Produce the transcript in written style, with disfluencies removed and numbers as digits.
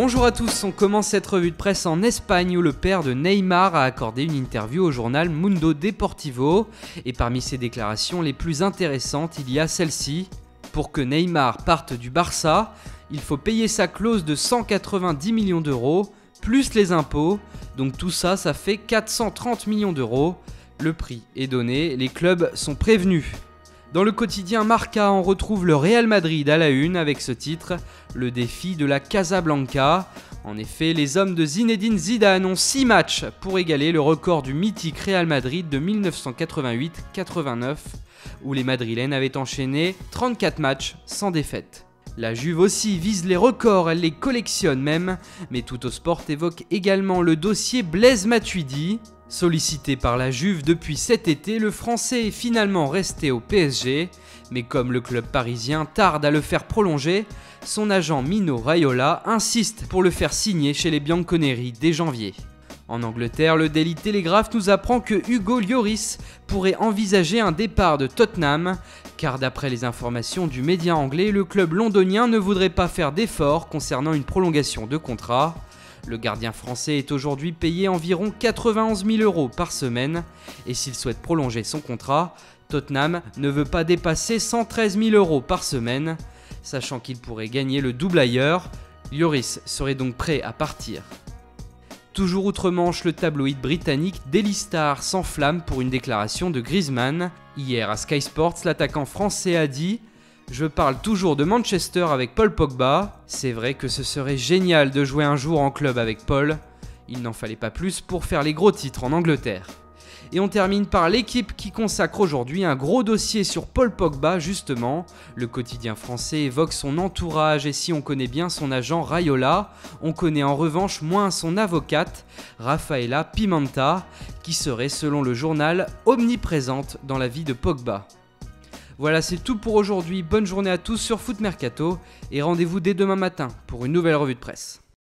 Bonjour à tous, on commence cette revue de presse en Espagne où le père de Neymar a accordé une interview au journal Mundo Deportivo. Et parmi ses déclarations les plus intéressantes, il y a celle-ci. Pour que Neymar parte du Barça, il faut payer sa clause de 190 millions d'euros, plus les impôts, donc tout ça, ça fait 430 millions d'euros. Le prix est donné, les clubs sont prévenus. Dans le quotidien Marca, on retrouve le Real Madrid à la une avec ce titre, le défi de la Casablanca. En effet, les hommes de Zinedine Zidane ont 6 matchs pour égaler le record du mythique Real Madrid de 1988-89, où les Madrilènes avaient enchaîné 34 matchs sans défaite. La Juve aussi vise les records, elle les collectionne même, mais Tuttosport évoque également le dossier Blaise Matuidi. Sollicité par la Juve depuis cet été, le Français est finalement resté au PSG, mais comme le club parisien tarde à le faire prolonger, son agent Mino Raiola insiste pour le faire signer chez les Bianconeri dès janvier. En Angleterre, le Daily Telegraph nous apprend que Hugo Lloris pourrait envisager un départ de Tottenham, car d'après les informations du média anglais, le club londonien ne voudrait pas faire d'efforts concernant une prolongation de contrat. Le gardien français est aujourd'hui payé environ 91 000 euros par semaine et s'il souhaite prolonger son contrat, Tottenham ne veut pas dépasser 113 000 euros par semaine, sachant qu'il pourrait gagner le double ailleurs. Lloris serait donc prêt à partir. Toujours outre-Manche, le tabloïd britannique Daily Star s'enflamme pour une déclaration de Griezmann. Hier à Sky Sports, l'attaquant français a dit: je parle toujours de Manchester avec Paul Pogba. C'est vrai que ce serait génial de jouer un jour en club avec Paul. Il n'en fallait pas plus pour faire les gros titres en Angleterre. Et on termine par l'équipe qui consacre aujourd'hui un gros dossier sur Paul Pogba justement. Le quotidien français évoque son entourage et si on connaît bien son agent Raiola, on connaît en revanche moins son avocate, Rafaela Pimenta, qui serait selon le journal omniprésente dans la vie de Pogba. Voilà, c'est tout pour aujourd'hui, bonne journée à tous sur Foot Mercato et rendez-vous dès demain matin pour une nouvelle revue de presse.